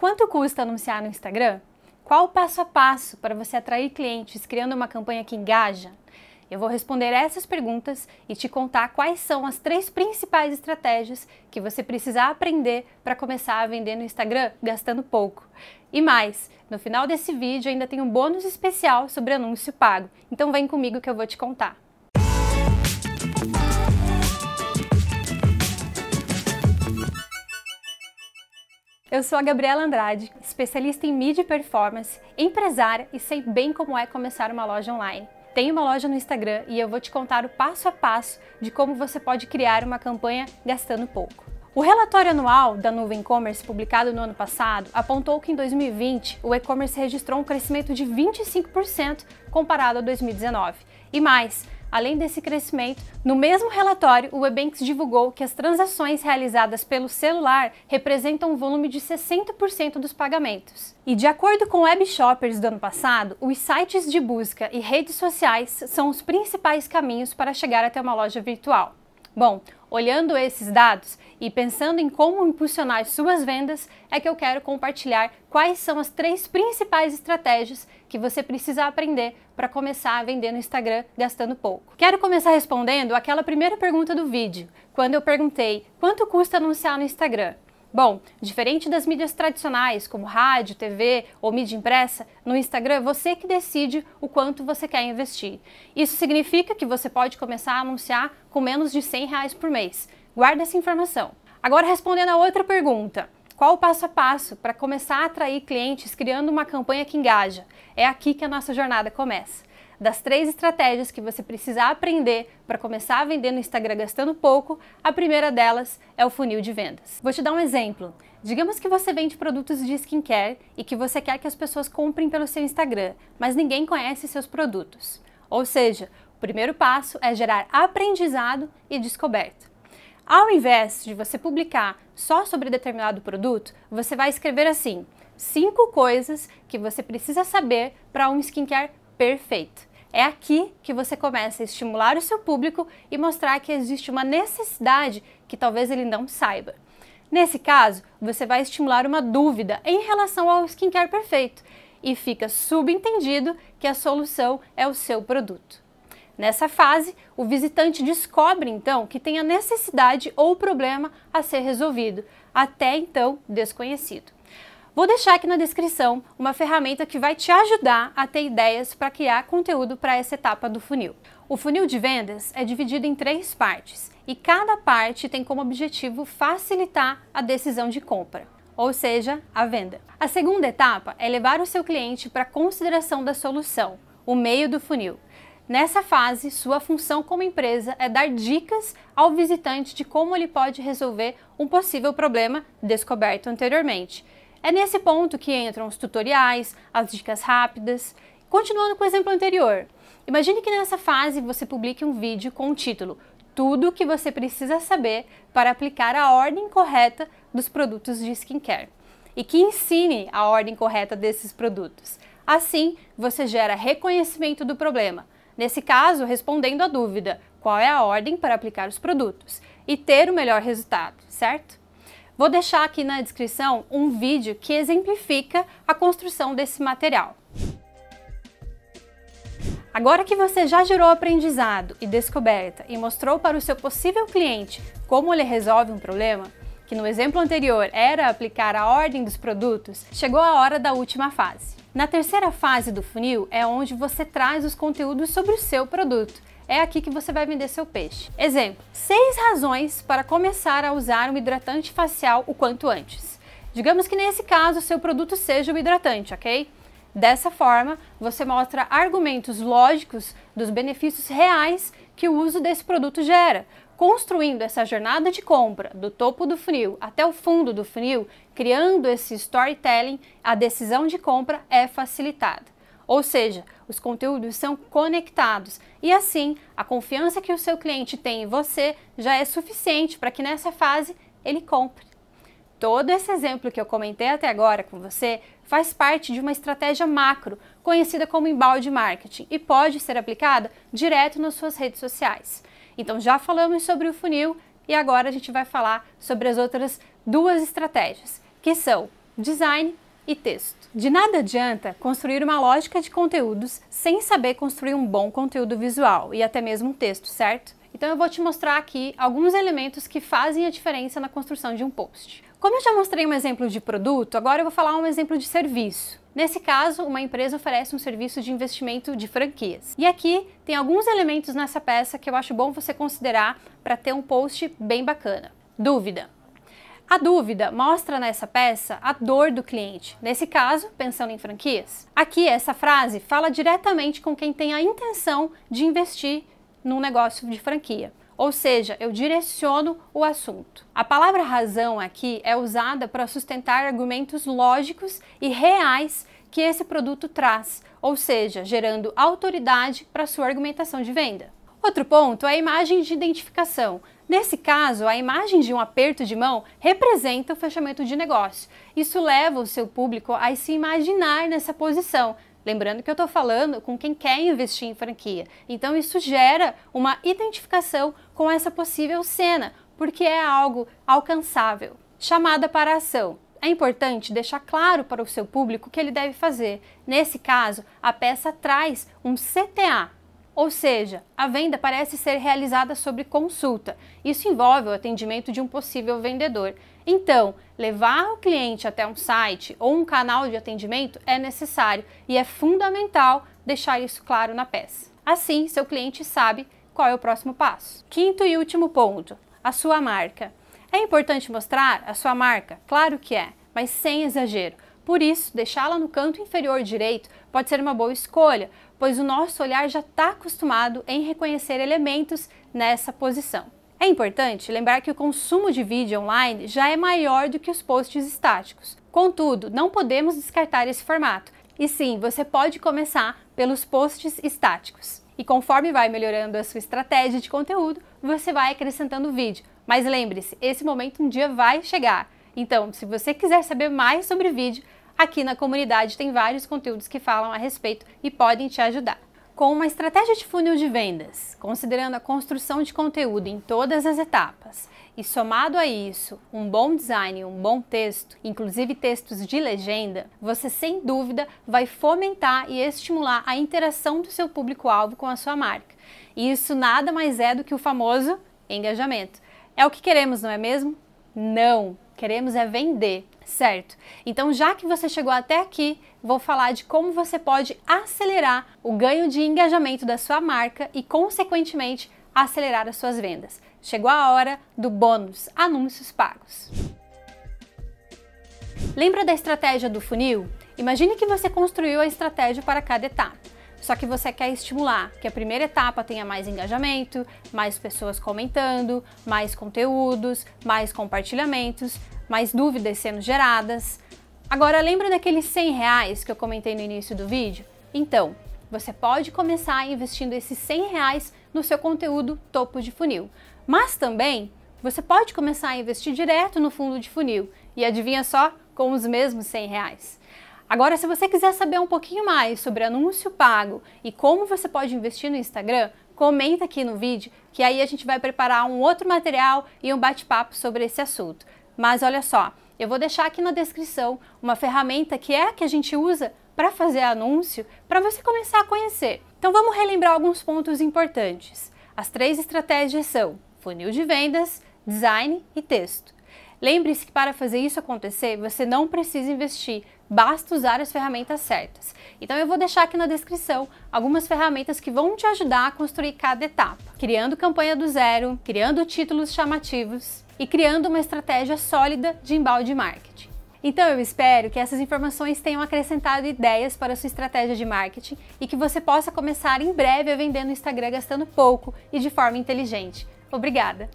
Quanto custa anunciar no Instagram? Qual o passo a passo para você atrair clientes criando uma campanha que engaja? Eu vou responder essas perguntas e te contar quais são as 3 principais estratégias que você precisa aprender para começar a vender no Instagram gastando pouco. E mais, no final desse vídeo ainda tem um bônus especial sobre anúncio pago, então vem comigo que eu vou te contar. Eu sou a Gabriela Andrade, especialista em mídia e performance, empresária e sei bem como é começar uma loja online. Tenho uma loja no Instagram e eu vou te contar o passo a passo de como você pode criar uma campanha gastando pouco. O relatório anual da Nuvem Commerce, publicado no ano passado, apontou que em 2020 o e-commerce registrou um crescimento de 25% comparado a 2019. E mais, além desse crescimento, no mesmo relatório, o Webanks divulgou que as transações realizadas pelo celular representam um volume de 60% dos pagamentos. E de acordo com o Webshoppers do ano passado, os sites de busca e redes sociais são os principais caminhos para chegar até uma loja virtual. Bom, olhando esses dados e pensando em como impulsionar suas vendas, é que eu quero compartilhar quais são as 3 principais estratégias que você precisa aprender para começar a vender no Instagram gastando pouco. Quero começar respondendo aquela primeira pergunta do vídeo, quando eu perguntei quanto custa anunciar no Instagram. Bom, diferente das mídias tradicionais, como rádio, TV ou mídia impressa, no Instagram é você que decide o quanto você quer investir. Isso significa que você pode começar a anunciar com menos de R$100 por mês. Guarda essa informação. Agora respondendo a outra pergunta, qual o passo a passo para começar a atrair clientes criando uma campanha que engaja? É aqui que a nossa jornada começa. Das 3 estratégias que você precisa aprender para começar a vender no Instagram gastando pouco, a primeira delas é o funil de vendas. Vou te dar um exemplo. Digamos que você vende produtos de skincare e que você quer que as pessoas comprem pelo seu Instagram, mas ninguém conhece seus produtos. Ou seja, o primeiro passo é gerar aprendizado e descoberta. Ao invés de você publicar só sobre determinado produto, você vai escrever assim, 5 coisas que você precisa saber para um skincare perfeito. É aqui que você começa a estimular o seu público e mostrar que existe uma necessidade que talvez ele não saiba. Nesse caso, você vai estimular uma dúvida em relação ao skincare perfeito e fica subentendido que a solução é o seu produto. Nessa fase, o visitante descobre então que tem a necessidade ou problema a ser resolvido, até então desconhecido. Vou deixar aqui na descrição uma ferramenta que vai te ajudar a ter ideias para criar conteúdo para essa etapa do funil. O funil de vendas é dividido em 3 partes e cada parte tem como objetivo facilitar a decisão de compra, ou seja, a venda. A segunda etapa é levar o seu cliente para a consideração da solução, o meio do funil. Nessa fase, sua função como empresa é dar dicas ao visitante de como ele pode resolver um possível problema descoberto anteriormente. É nesse ponto que entram os tutoriais, as dicas rápidas. Continuando com o exemplo anterior, imagine que nessa fase você publique um vídeo com o título Tudo o que você precisa saber para aplicar a ordem correta dos produtos de skincare e que ensine a ordem correta desses produtos. Assim, você gera reconhecimento do problema, nesse caso respondendo à dúvida qual é a ordem para aplicar os produtos e ter o melhor resultado, certo? Vou deixar aqui na descrição um vídeo que exemplifica a construção desse material. Agora que você já gerou aprendizado e descoberta e mostrou para o seu possível cliente como ele resolve um problema, que no exemplo anterior era aplicar a ordem dos produtos, chegou a hora da última fase. Na terceira fase do funil é onde você traz os conteúdos sobre o seu produto. É aqui que você vai vender seu peixe. Exemplo, 6 razões para começar a usar um hidratante facial o quanto antes. Digamos que nesse caso seu produto seja o hidratante, ok? Dessa forma, você mostra argumentos lógicos dos benefícios reais que o uso desse produto gera, construindo essa jornada de compra do topo do funil até o fundo do funil, criando esse storytelling, a decisão de compra é facilitada. Ou seja, os conteúdos são conectados e assim a confiança que o seu cliente tem em você já é suficiente para que nessa fase ele compre. Todo esse exemplo que eu comentei até agora com você faz parte de uma estratégia macro, conhecida como Inbound Marketing e pode ser aplicada direto nas suas redes sociais. Então já falamos sobre o funil e agora a gente vai falar sobre as outras 2 estratégias, que são design e texto. De nada adianta construir uma lógica de conteúdos sem saber construir um bom conteúdo visual e até mesmo um texto, certo? Então eu vou te mostrar aqui alguns elementos que fazem a diferença na construção de um post. Como eu já mostrei um exemplo de produto, agora eu vou falar um exemplo de serviço. Nesse caso, uma empresa oferece um serviço de investimento de franquias. E aqui tem alguns elementos nessa peça que eu acho bom você considerar para ter um post bem bacana. Dúvida. A dúvida mostra nessa peça a dor do cliente, nesse caso, pensando em franquias. Aqui, essa frase fala diretamente com quem tem a intenção de investir num negócio de franquia. Ou seja, eu direciono o assunto. A palavra razão aqui é usada para sustentar argumentos lógicos e reais que esse produto traz, ou seja, gerando autoridade para sua argumentação de venda. Outro ponto é a imagem de identificação. Nesse caso, a imagem de um aperto de mão representa o fechamento de negócio. Isso leva o seu público a se imaginar nessa posição. Lembrando que eu estou falando com quem quer investir em franquia. Então isso gera uma identificação com essa possível cena, porque é algo alcançável. Chamada para a ação. É importante deixar claro para o seu público o que ele deve fazer. Nesse caso, a peça traz um CTA. Ou seja, a venda parece ser realizada sobre consulta. Isso envolve o atendimento de um possível vendedor. Então, levar o cliente até um site ou um canal de atendimento é necessário e é fundamental deixar isso claro na peça. Assim, seu cliente sabe qual é o próximo passo. Quinto e último ponto, a sua marca. É importante mostrar a sua marca? Claro que é, mas sem exagero. Por isso, deixá-la no canto inferior direito pode ser uma boa escolha, pois o nosso olhar já está acostumado em reconhecer elementos nessa posição. É importante lembrar que o consumo de vídeo online já é maior do que os posts estáticos. Contudo, não podemos descartar esse formato. E sim, você pode começar pelos posts estáticos. E conforme vai melhorando a sua estratégia de conteúdo, você vai acrescentando vídeo. Mas lembre-se, esse momento um dia vai chegar. Então, se você quiser saber mais sobre vídeo, aqui na comunidade tem vários conteúdos que falam a respeito e podem te ajudar. Com uma estratégia de funil de vendas, considerando a construção de conteúdo em todas as etapas, e somado a isso, um bom design e um bom texto, inclusive textos de legenda, você sem dúvida vai fomentar e estimular a interação do seu público-alvo com a sua marca. E isso nada mais é do que o famoso engajamento. É o que queremos, não é mesmo? Não! Queremos é vender, certo? Então, já que você chegou até aqui, vou falar de como você pode acelerar o ganho de engajamento da sua marca e, consequentemente, acelerar as suas vendas. Chegou a hora do bônus, anúncios pagos. Lembra da estratégia do funil? Imagine que você construiu a estratégia para cada etapa. Só que você quer estimular que a primeira etapa tenha mais engajamento, mais pessoas comentando, mais conteúdos, mais compartilhamentos, mais dúvidas sendo geradas. Agora, lembra daqueles R$100 que eu comentei no início do vídeo? Então, você pode começar investindo esses R$100 no seu conteúdo topo de funil. Mas também, você pode começar a investir direto no fundo de funil. E adivinha só? Com os mesmos R$100. Agora, se você quiser saber um pouquinho mais sobre anúncio pago e como você pode investir no Instagram, comenta aqui no vídeo que aí a gente vai preparar um outro material e um bate-papo sobre esse assunto. Mas olha só, eu vou deixar aqui na descrição uma ferramenta que é a que a gente usa para fazer anúncio, para você começar a conhecer. Então vamos relembrar alguns pontos importantes. As três estratégias são funil de vendas, design e texto. Lembre-se que para fazer isso acontecer, você não precisa investir, basta usar as ferramentas certas. Então eu vou deixar aqui na descrição algumas ferramentas que vão te ajudar a construir cada etapa, criando campanha do zero, criando títulos chamativos e criando uma estratégia sólida de inbound marketing. Então eu espero que essas informações tenham acrescentado ideias para a sua estratégia de marketing e que você possa começar em breve a vender no Instagram gastando pouco e de forma inteligente. Obrigada!